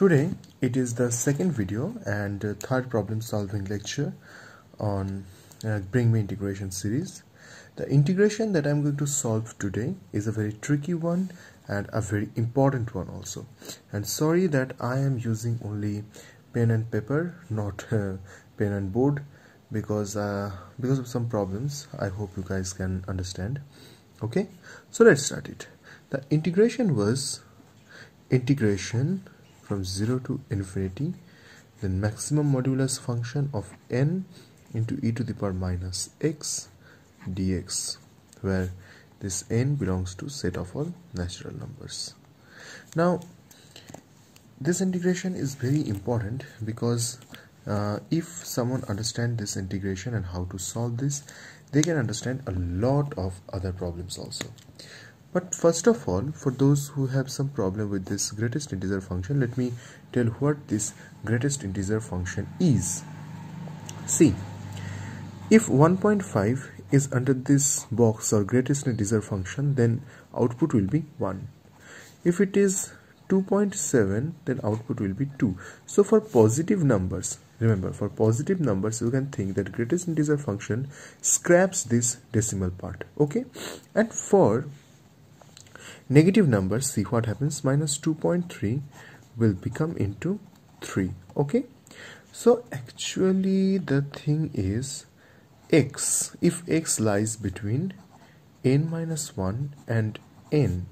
Today it is the second video and third problem solving lecture on Bring Me Integration series. The integration that I'm going to solve today is a very tricky one and a very important one also. And sorry that I am using only pen and paper, not pen and board, because of some problems. I hope you guys can understand. Okay, so let's start it. The integration was integration from 0 to infinity, then maximum modulus function of n into e to the power minus x dx, where this n belongs to set of all natural numbers. Now this integration is very important because if someone understands this integration and how to solve this, they can understand a lot of other problems also. But first of all, for those who have some problem with this greatest integer function, let me tell what this greatest integer function is. See, if 1.5 is under this box or greatest integer function, then output will be 1. If it is 2.7, then output will be 2. So for positive numbers, remember, for positive numbers you can think that greatest integer function scraps this decimal part, okay? And for negative numbers, see what happens. Minus 2.3 will become into 3, okay? So actually the thing is x, if x lies between n minus 1 and n,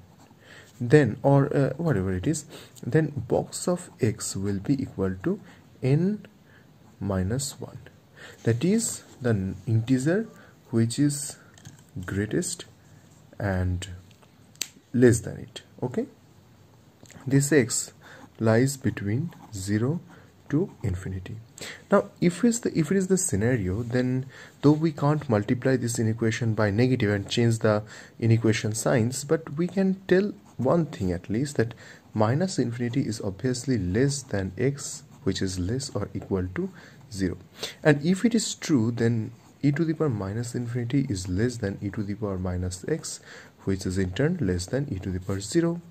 then or whatever it is, then box of x will be equal to n minus 1. That is the integer which is greatest and less than it, okay? This x lies between 0 to infinity. Now if it is the scenario, then though we can't multiply this inequation by negative and change the inequation signs, but we can tell one thing at least, that minus infinity is obviously less than x, which is less or equal to 0. And if it is true, then e to the power minus infinity is less than e to the power minus x, which is in turn less than e to the power 0.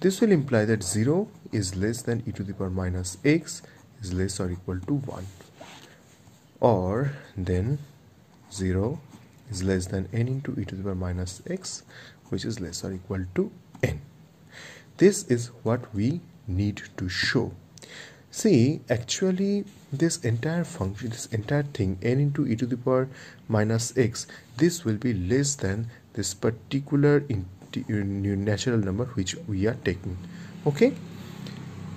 This will imply that 0 is less than e to the power minus x is less or equal to 1. Or then 0 is less than n into e to the power minus x, which is less or equal to n. This is what we need to show. See, actually this entire function, this entire thing, n into e to the power minus x, this will be less than this particular natural number which we are taking, okay?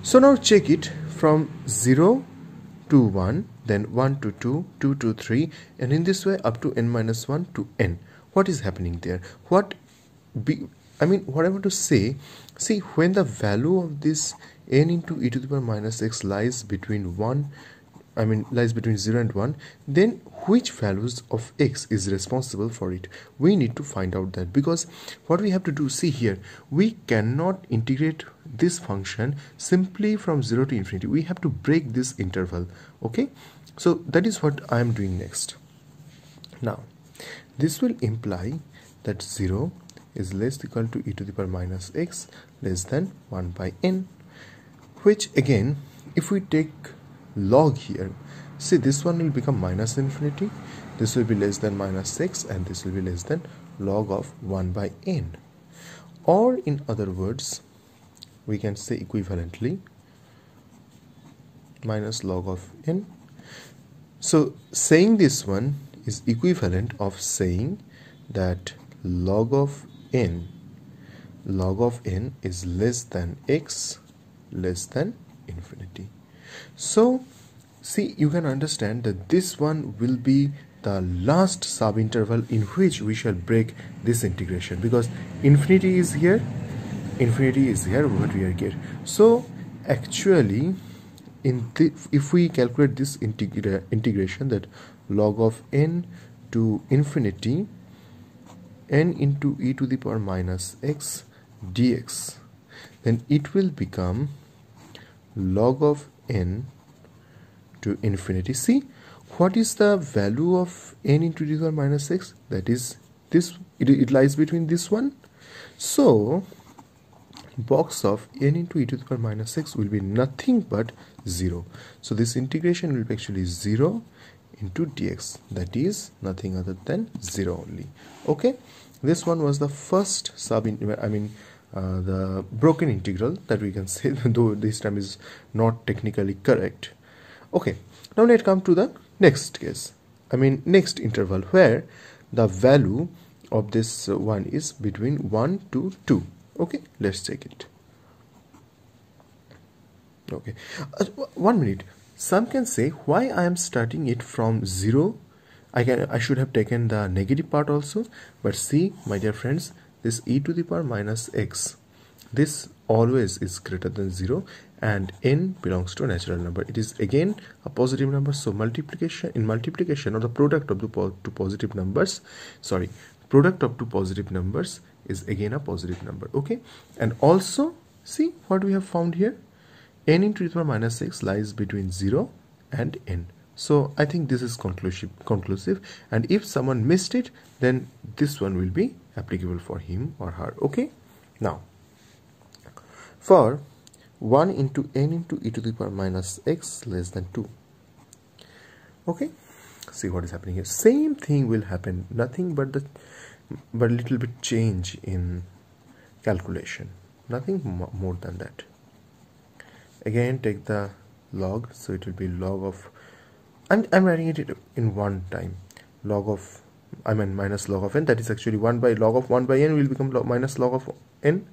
So now check it from 0 to 1, then 1 to 2, 2 to 3, and in this way up to n minus 1 to n. What is happening there? What I want to say, see, when the value of this n into e to the power minus x lies between 0 and 1, then which values of x is responsible for it? We need to find out that, because what we have to do, see here, we cannot integrate this function simply from 0 to infinity. We have to break this interval, okay? So that is what I am doing next. Now this will imply that 0 is less than or equal to e to the power minus x less than 1 by n, which again, if we take log here, see, this one will become minus infinity, this will be less than minus x, and this will be less than log of 1 by n. Or in other words, we can say equivalently minus log of n. So saying this one is equivalent of saying that log of n is less than x less than infinity. So see, you can understand that this one will be the last subinterval in which we shall break this integration, because infinity is here, what we are getting. So actually if we calculate this integration, that log of n to infinity, n into e to the power minus x dx, then it will become log of n to infinity. See, what is the value of n into the power minus x? That is this, it lies between this one. So box of n into e to the power minus x will be nothing but 0. So this integration will be actually 0 into dx, that is nothing other than 0 only. Okay, this one was the first the broken integral that we can say, though this time is not technically correct. Okay, now let's come to the next case, next interval, where the value of this one is between 1 to 2. Okay, let's check it. Okay, 1 minute, some can say why I am starting it from 0. I should have taken the negative part also, but see my dear friends, this e to the power minus x, this always is greater than 0, and n belongs to a natural number. It is again a positive number, so multiplication or the product of two positive numbers, product of two positive numbers is again a positive number. Okay, and also see what we have found here, n into e to the power minus x lies between 0 and n. So I think this is conclusive, and if someone missed it, then this one will be applicable for him or her. Okay, now for 1 into n into e to the power minus x less than 2. Okay, see what is happening here. Same thing will happen, nothing but but little bit change in calculation, nothing more than that. Again take the log, so it will be log of, I'm writing it in one time, log of minus log of n, that is actually 1 by log of 1 by n will become minus log of n,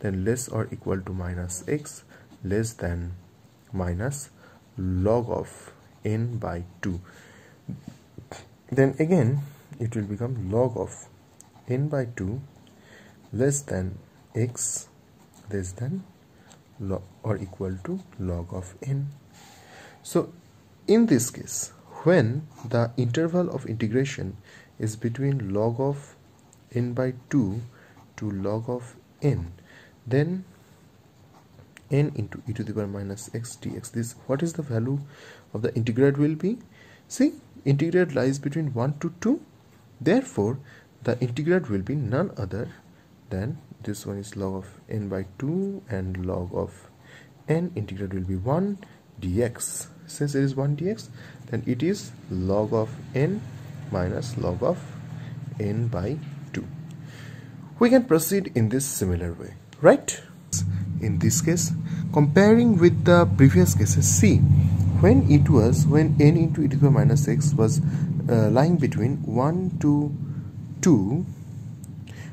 then less or equal to minus x less than minus log of n by 2. Then again it will become log of n by 2 less than x less than log or equal to log of n. So in this case, when the interval of integration is between log of n by 2 to log of n, then n into e to the power minus x dx, this what is the value of the integrand will be? See, integrand lies between 1 to 2, therefore the integrand will be none other than, this one is log of n by 2 and log of n, integrand will be 1 dx. Since it is 1 dx, then it is log of n minus log of n by 2. We can proceed in this similar way, right? In this case, comparing with the previous cases, see, when n into e to the power minus x was lying between 1 to 2,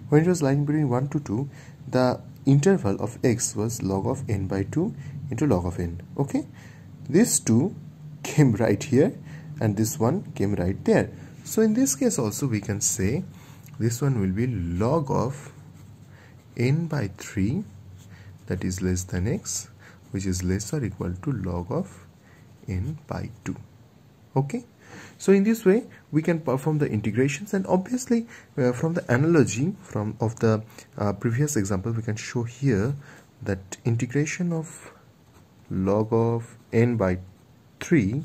when it was lying between 1 to 2, the interval of x was log of n by 2 into log of n. Okay, this 2 came right here and this one came right there. So in this case also we can say this one will be log of n by 3, that is less than x, which is less or equal to log of n by 2. Okay, so in this way we can perform the integrations, and obviously from the analogy of the previous example, we can show here that integration of log of n by 3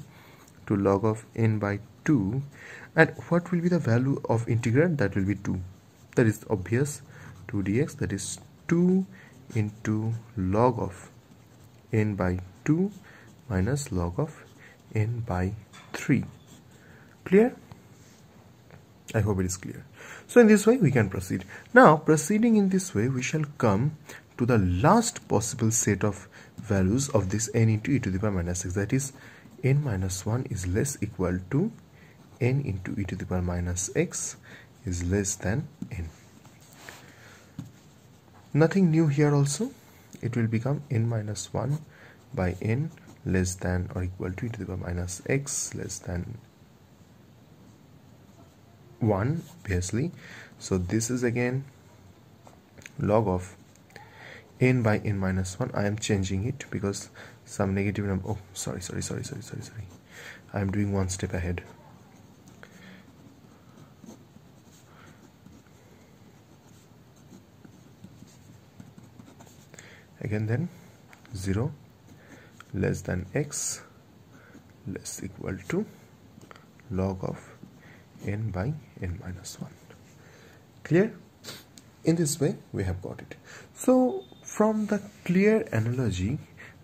to log of n by 2, and what will be the value of integrand? That will be 2, that is obvious, 2 dx, that is 2 into log of n by 2 minus log of n by 3. Clear? I hope it is clear. So in this way we can proceed. Now proceeding in this way, we shall come to the last possible set of values of this n into e to the power minus x, that is n minus 1 is less equal to n into e to the power minus x is less than n. Nothing new here also, it will become n minus 1 by n less than or equal to e to the power minus x less than 1, obviously. So this is again log of n by n minus 1. I am changing it because some negative number, I am doing one step ahead. Again then 0 less than x less equal to log of n by n minus 1. Clear? In this way we have got it. So From the clear analogy,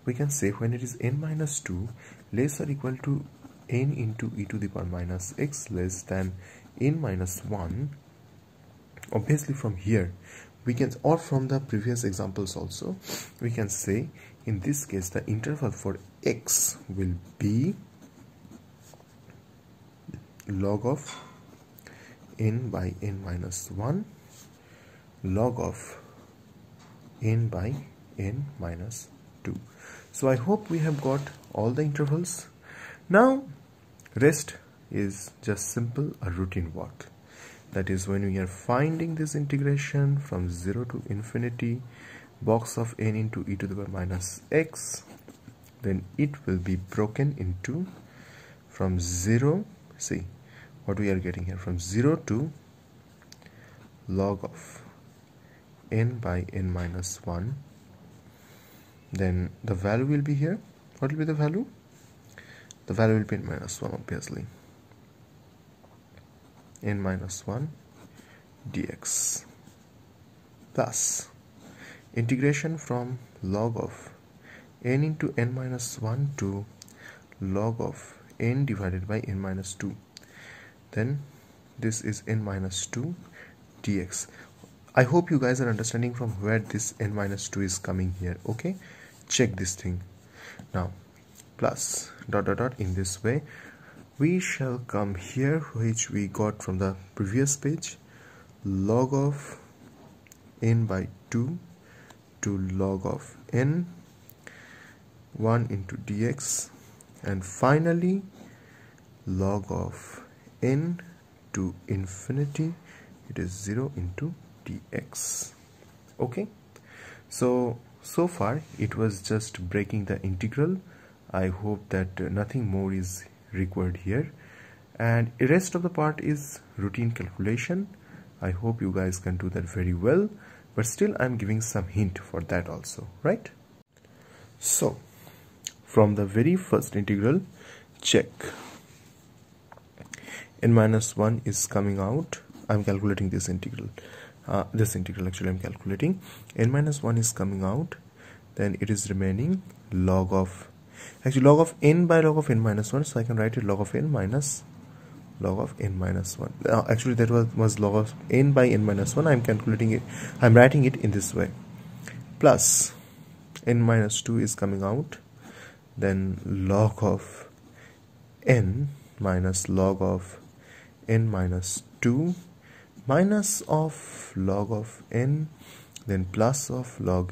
we can say when it is n minus 2 less or equal to n into e to the power minus x less than n minus 1, obviously from here we can, or from the previous examples also, we can say in this case the interval for x will be log of n by n minus 1 log of n by n minus 2. So I hope we have got all the intervals. Now rest is just simple a routine work, that is when we are finding this integration from 0 to infinity box of n into e to the power minus x, then it will be broken into from 0, see what we are getting here, from 0 to log of n by n minus 1, then the value will be here. What will be the value? The value will be n minus 1, obviously, n minus 1 dx plus integration from log of n into n minus 1 to log of n divided by n minus 2, then this is n minus 2 dx. I hope you guys are understanding from where this n minus 2 is coming here. Okay, check this thing now, plus dot dot dot. In this way we shall come here, which we got from the previous page, log of n by 2 to log of n 1 into dx, and finally log of n to infinity, it is 0 into dx. Okay, so far it was just breaking the integral. I hope that nothing more is required here, and the rest of the part is routine calculation. I hope you guys can do that very well, but still I'm giving some hint for that also, right? So from the very first integral, check n minus 1 is coming out. I'm calculating this integral, actually I'm calculating n minus 1 is coming out, then it is remaining log of, actually log of n by log of n minus 1, so I can write it log of n minus log of n minus 1. Actually that was log of n by n minus 1. I'm calculating it, I'm writing it in this way, plus n minus 2 is coming out, then log of n minus log of n minus 2 minus of log of n, then plus of log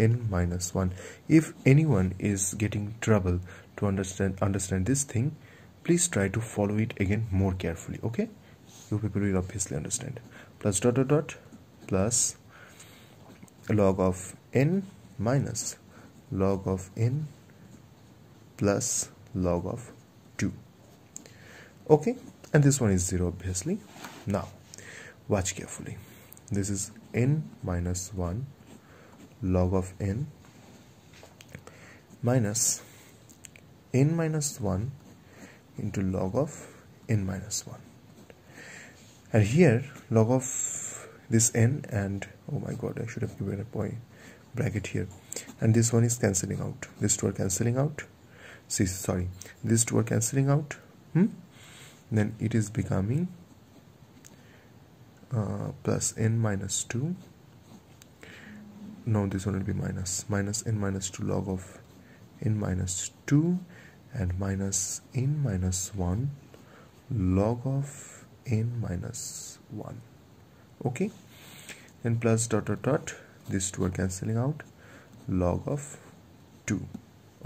n minus 1. If anyone is getting trouble to understand this thing, please try to follow it again more carefully. Okay, you people will obviously understand. Plus dot dot dot plus log of n minus log of n plus log of 2. Okay, and this one is 0 obviously. Now watch carefully, this is n minus 1 log of n minus n minus 1 into log of n minus 1, and here log of this n, and oh my god, I should have given a point bracket here, and this one is cancelling out, this two are cancelling out, see, sorry, these two are cancelling out, then it is becoming plus n minus 2. Now this one will be minus n minus 2 log of n minus 2 and minus n minus 1 log of n minus 1. Okay, then plus dot dot dot, these two are cancelling out, log of 2.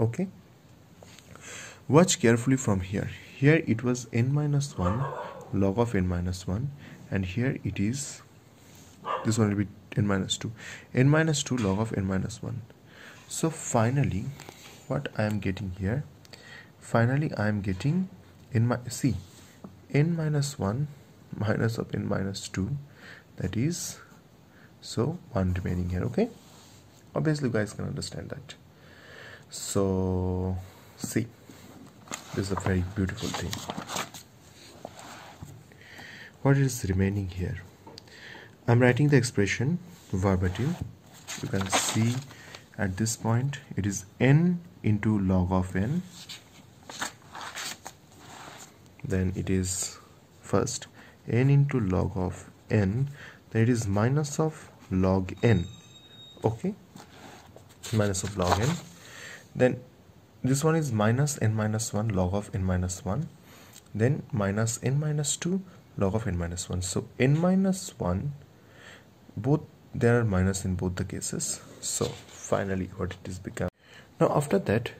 Okay, watch carefully from here. Here it was n minus 1 log of n minus 1, and here it is, this one will be n minus 2 log of n minus 1. So finally what I am getting here, finally I am getting n minus 1 minus of n minus 2, that is, so 1 remaining here. Okay, obviously you guys can understand that. So see, this is a very beautiful thing. What is remaining here? I'm writing the expression verbatim you can see at this point it is n into log of n. Then it is first n into log of n, then it is minus of log n, okay, minus of log n. Then this one is minus n minus 1 log of n minus 1, then minus n minus 2 log of n minus 1. So n minus 1, both there are minus in both the cases. So finally what it is become. Now after that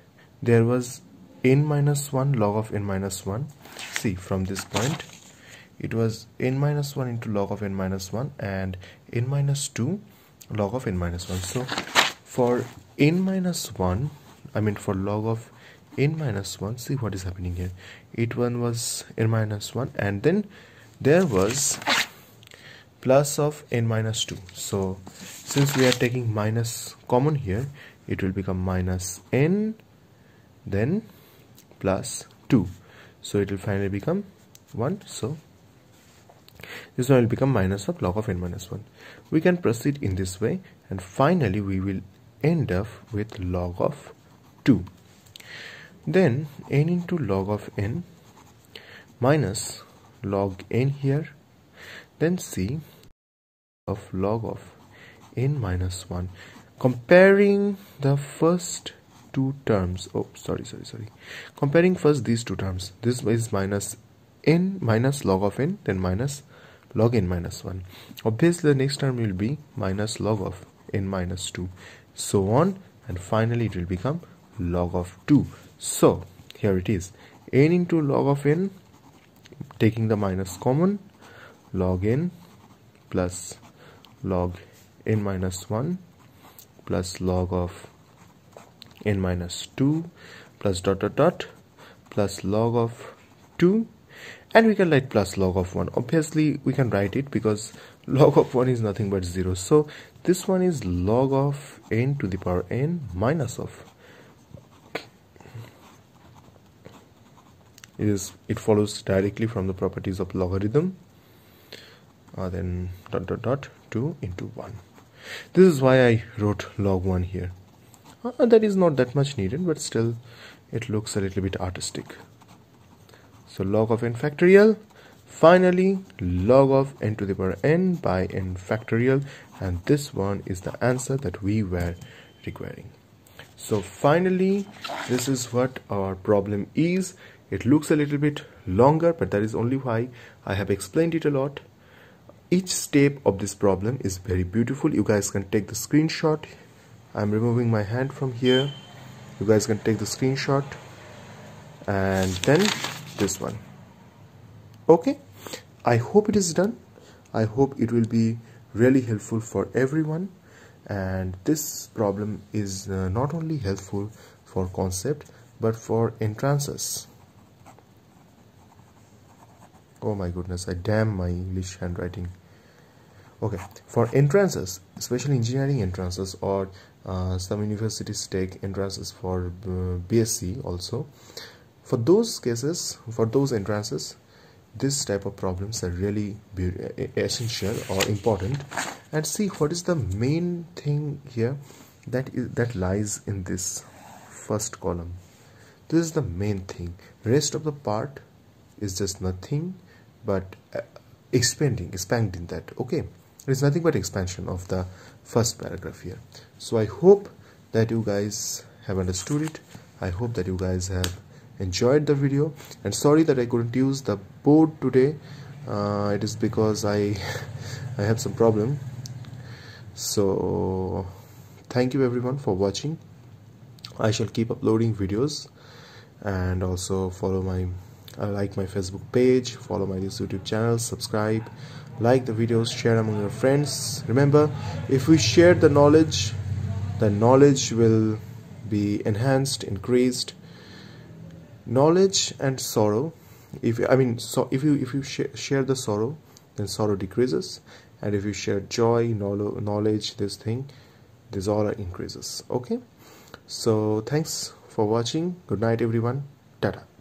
there was n minus 1 log of n minus 1. See, from this point it was n minus 1 into log of n minus 1 and n minus 2 log of n minus 1. So for n minus 1, I mean for log of n minus 1, see what is happening here. It one was n minus 1 and then there was plus of n minus 2. So since we are taking minus common here, it will become minus n then plus 2. So it will finally become 1. So this one will become minus of log of n minus 1. We can proceed in this way and finally we will end up with log of 2. Then n into log of n minus log n here, then c of log of n minus 1. Comparing the first two terms, oh sorry, comparing first these two terms, this is minus n minus log of n, then minus log n minus 1. Obviously the next term will be minus log of n minus 2, so on, and finally it will become log of 2. So here it is, n into log of n, taking the minus common, log n plus log n minus 1 plus log of n minus 2 plus dot dot dot plus log of 2, and we can write plus log of 1. Obviously we can write it because log of 1 is nothing but 0. So this one is log of n to the power n minus of, it follows directly from the properties of logarithm, then dot dot dot 2 into 1. This is why I wrote log 1 here. That is not that much needed, but still it looks a little bit artistic. So log of n factorial, finally log of n to the power n by n factorial, and this one is the answer that we were requiring. So finally this is what our problem is. It looks a little bit longer, but that is only why I have explained it a lot. Each step of this problem is very beautiful. You guys can take the screenshot. I'm removing my hand from here. You guys can take the screenshot. And then this one. Okay. I hope it is done. I hope it will be really helpful for everyone. And this problem is not only helpful for concept, but for entrances. Oh my goodness, I damn my English handwriting. Okay, for entrances, especially engineering entrances, or some universities take entrances for BSc also. For those cases, for those entrances, this type of problems are really essential or important. And see what is the main thing here that lies in this first column. This is the main thing. Rest of the part is just nothing but expanding that, okay. It is nothing but expansion of the first paragraph here. So I hope that you guys have understood it. I hope that you guys have enjoyed the video, and sorry that I couldn't use the board today. It is because I have some problem. So thank you everyone for watching. I shall keep uploading videos, and also follow my like my Facebook page, follow my YouTube channel, subscribe, like the videos, share among your friends. Remember, if we share the knowledge will be enhanced, increased. Knowledge and sorrow. If you share the sorrow, then sorrow decreases, and if you share joy, knowledge, these all are increases. Okay. So thanks for watching. Good night, everyone. Tata.